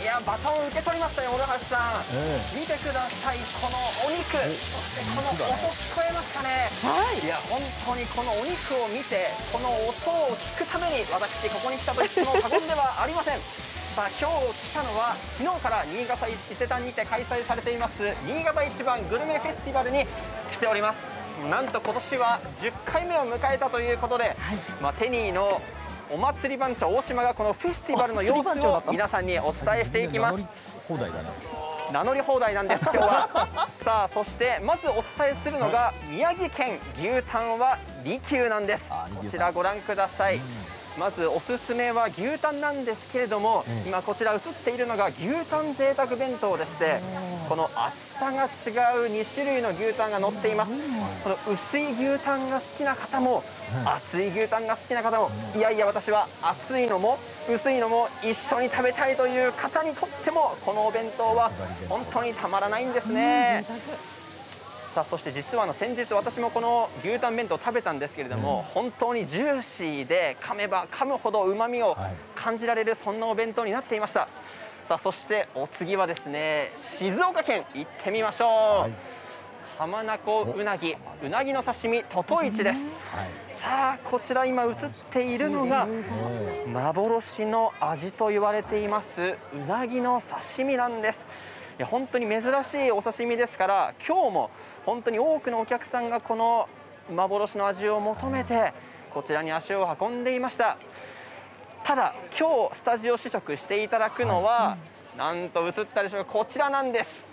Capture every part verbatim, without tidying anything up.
いや、バトン受け取りましたよ、諸橋さん、えー、見てください、このお肉、そしてこの音、聞こえますかね、はい、いや、本当にこのお肉を見て、この音を聞くために、私、ここに来たと言っても過言ではありません。さあ、今日来たのは、昨日から新潟伊勢丹にて開催されています、新潟一番グルメフェスティバルに来ております。なんと今年はじゅっかいめを迎えたということで、はい、まあ、テニーのお祭り番長大島がこのフェスティバルの様子を皆さんにお伝えしていきます。名乗り放題なんです、今日は。さあ、そしてまずお伝えするのが宮城県牛タンは利休なんです。こちらご覧ください、うん、まずおすすめは牛タンなんですけれども、うん、今こちら映っているのが牛タン贅沢弁当でして、うん、この厚さが違うにしゅるいの牛タンが乗っています。この薄い牛タンが好きな方も、厚い牛タンが好きな方も、いやいや私は厚いのも薄いのも一緒に食べたいという方にとってもこのお弁当は本当にたまらないんですね。さあ、そして実はあの先日私もこの牛タン弁当を食べたんですけれども、本当にジューシーで噛めば噛むほどうまみを感じられる、そんなお弁当になっていました。さあ、そしてお次はですね、静岡県行ってみましょう、はい、浜名湖うなぎ、うなぎの刺身トトイチです、はい、さあこちら今映っているのが幻の味と言われていますうなぎの刺身なんです。いや、本当に珍しいお刺身ですから、今日も本当に多くのお客さんがこの幻の味を求めてこちらに足を運んでいました。ただ今日スタジオ試食していただくのは、なんと映ったでしょうか、こちらなんです。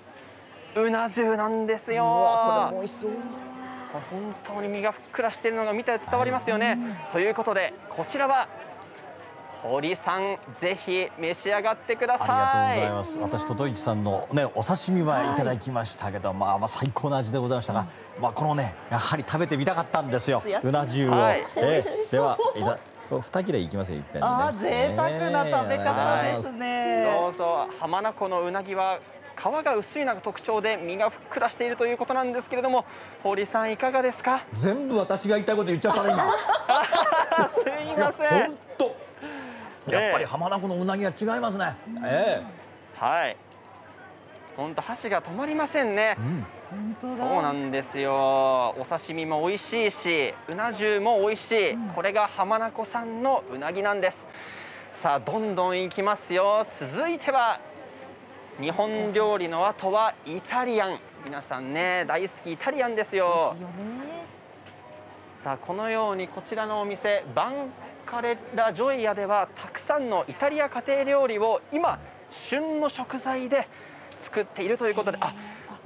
うな重なんですよ。これも美味しそう。本当に身がふっくらしているのが見て伝わりますよね。ということでこちらは堀さん、ぜひ召し上がってください。ありがとうございます。私、トトイチさんのね、お刺身はいただきましたけど、まあまあ最高な味でございましたが、まあこのね、やはり食べてみたかったんですよ、うな重を。では、いた。二切れいきますよ、いっぺんね。ああ、贅沢な食べ方ですね。どうぞ。浜名湖のうなぎは皮が薄いのが特徴で身がふっくらしているということなんですけれども、堀さんいかがですか。全部私が言いたいこと言っちゃったね今。すいません。本当やっぱり浜名湖のうなぎは違いますね。ええ、はい。本当箸が止まりませんね。うん、そうなんですよ。お刺身も美味しいし、うな重も美味しい。うん、これが浜名湖産のうなぎなんです。さあ、どんどんいきますよ。続いては。日本料理の後はイタリアン、皆さんね大好きイタリアンですよ。さあ、このようにこちらのお店バンカレッラ・ジョイアではたくさんのイタリア家庭料理を今旬の食材で作っているということで、あ、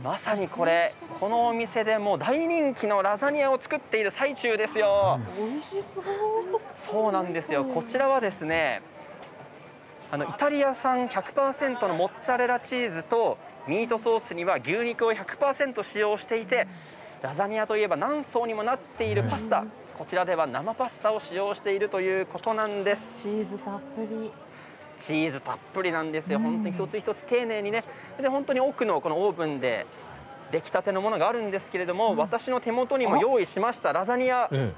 まさにこれこのお店でもう大人気のラザニアを作っている最中ですよ。美味しそう。そうなんですよ。こちらはですね、あのイタリア産 ひゃくパーセント のモッツァレラチーズとミートソースには牛肉を ひゃくパーセント 使用していて、ラザニアといえば何層にもなっているパスタ、こちらでは生パスタを使用しているということなんです。チーズたっぷり、チーズたっぷりなんですよ。本当に一つ一つ丁寧にね、で本当に奥のこのオーブンで出来たてのものがあるんですけれども、私の手元にも用意しましたラザニア、うん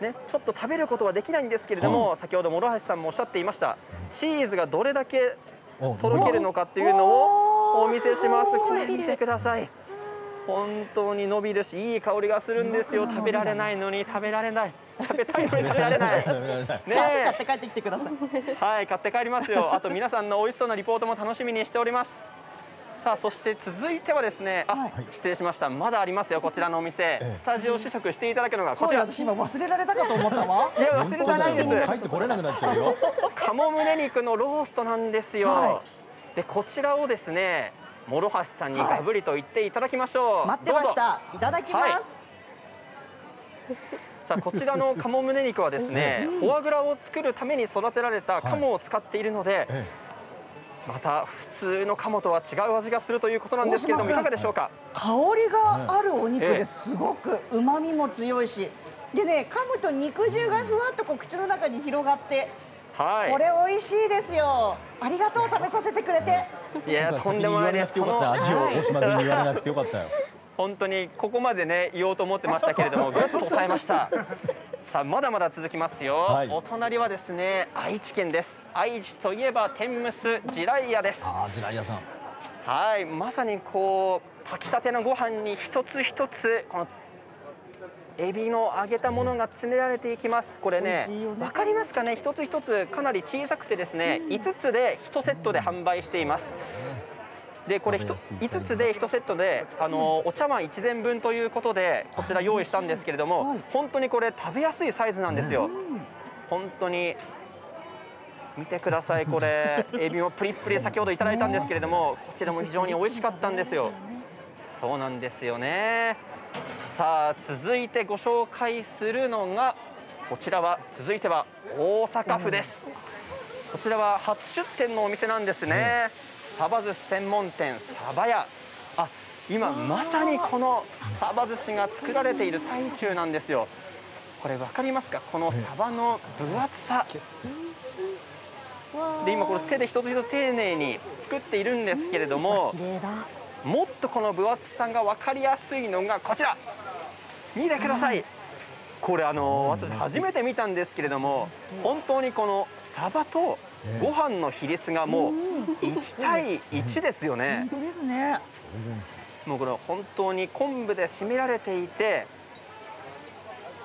ね、ちょっと食べることはできないんですけれども、うん、先ほど諸橋さんもおっしゃっていましたチーズがどれだけとろけるのかっていうのをお見せします。これ見てください。本当に伸びるしいい香りがするんですよ。食べられないのに食べられない、食べたいのに食べられないね。買って帰ってきてください。はい、買って帰りますよ。あと皆さんの美味しそうなリポートも楽しみにしております。さあ、そして続いてはですね、あ、はい、失礼しました、まだありますよ、こちらのお店、ええ、スタジオ試食していただくのがこちら。私今忘れられたかと思ったわ。いや、忘れてないです。帰ってこれなくなっちゃうよ。鴨胸肉のローストなんですよ、はい、でこちらをですね諸橋さんにガブリと言っていただきましょう、はい、待ってました。いただきます、はい、さあ、こちらの鴨胸肉はですねフォアグラを作るために育てられた鴨を使っているので、はい、ええ、また普通の鴨とは違う味がするということなんですけれども、いかがでしょうか。香りがあるお肉ですごく旨味も強いし、でね、噛むと肉汁がふわっとこう口の中に広がって、はい、これ美味しいですよ。ありがとう、食べさせてくれて。いや、とんでもないです。味を大島君に言われなくてよかったよ。本当にここまでね言おうと思ってましたけれども、ぐっと抑えました。さあ、まだまだ続きますよ、はい、お隣はですね、愛知県です。愛知といえば天むす地雷屋です。ああ、地雷屋さん。はい、まさにこう炊きたてのご飯に一つ一つこのエビの揚げたものが詰められていきます。これね、わかりますかね、一つ一つかなり小さくてですね、いつつでいちセットで販売しています。で、これいつつでいちセットで、あのお茶碗いちぜんぶんということでこちら用意したんですけれども、本当にこれ食べやすいサイズなんですよ。本当に見てください、これエビもプリプリ先ほどいただいたんですけれども、こちらも非常に美味しかったんですよ。そうなんですよね。さあ、続いてご紹介するのがこちらは続いては大阪府です。こちらは初出店のお店なんですね。サバ寿司専門店サバ屋。あ、今まさにこのサバ寿司が作られている最中なんですよ。これわかりますか、このサバの分厚さで、今この手で一つ一つ丁寧に作っているんですけれども、もっとこの分厚さがわかりやすいのがこちら見てください。これあのー、私初めて見たんですけれども、本当にこのサバとご飯の比率がもういちたいいちですよね。本当ですね。もうこれ本当に昆布で締められていて、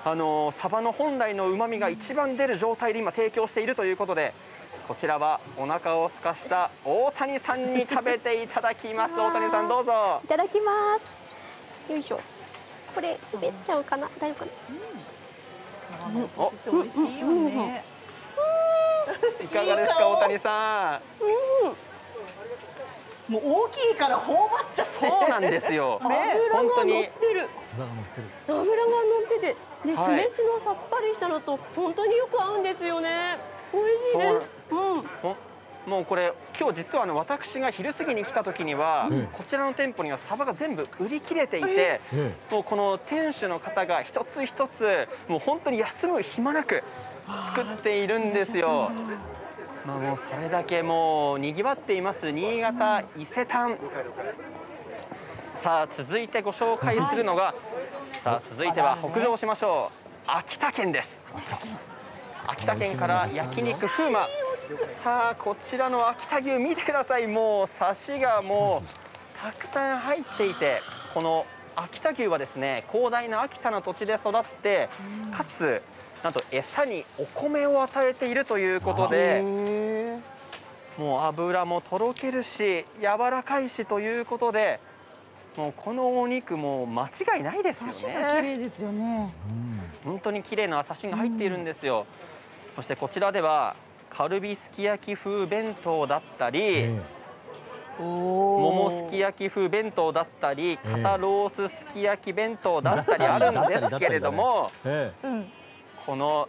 あのサバの本来の旨味が一番出る状態で今提供しているということで、こちらはお腹を空かした大谷さんに食べていただきます。大谷さんどうぞ。いただきます。よいしょ。これ滑っちゃうかな、大丈夫かな。うん、そして美味しいよね。いかがですか、大谷さん。もう大きいから頬張っちゃって。そうなんですよ。脂が乗ってる。脂が乗ってて、で、酢飯のさっぱりしたのと本当によく合うんですよね。美味しいです。うん。もうこれ今日実はあの私が昼過ぎに来た時にはこちらの店舗にはサバが全部売り切れていて、もうこの店主の方が一つ一つもう本当に休む暇なく作っているんですよ。まあもうそれだけもう賑わっています新潟伊勢丹。さあ続いてご紹介するのが、さあ続いては北上しましょう、秋田県です。秋田県から焼肉風磨。さあこちらの秋田牛見てください、もうサシがもうたくさん入っていて、この秋田牛はですね広大な秋田の土地で育って、かつなんと餌にお米を与えているということで、もう脂もとろけるし柔らかいしということで、もうこのお肉も間違いないですよね。サシが綺麗ですよね。本当に綺麗なサシが入っているんですよ。そしてこちらではカルビすき焼き風弁当だったり、桃すき焼き風弁当だったり、肩ロースすき焼き弁当だったりあるんですけれども、この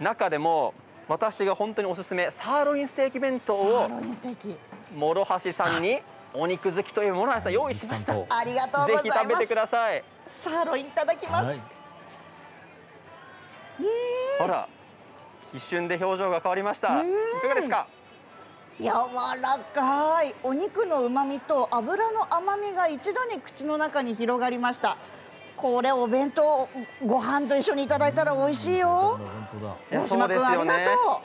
中でも私が本当におすすめサーロインステーキ弁当を諸橋さんに、お肉好きという諸橋さん用意しました。ありがとうございます。ぜひ食べてください。サーロインいただきます、はい、ほら一瞬で表情が変わりました。いかがですか。柔らかいお肉の旨味と脂の甘みが一度に口の中に広がりました。これお弁当ご飯と一緒にいただいたら美味しいよ。大島君ありがと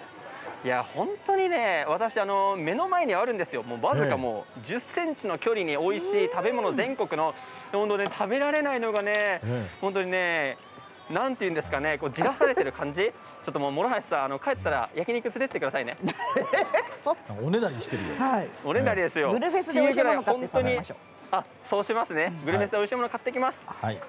う。いや本当にね、私あの目の前にあるんですよ。もうわずかもうじゅっセンチの距離に美味しい食べ物、全国の本当で食べられないのがね、本当にね、なんていうんですかね、こうじらされてる感じ。ちょっともう諸橋さん、あの帰ったら焼肉連れてってくださいね。おねだりしてるよ。はい、おねだりですよ。グルフェスで美味しいもの買ってきましょう。あ、そうしますね。グルフェスで美味しいもの買ってきます。はい。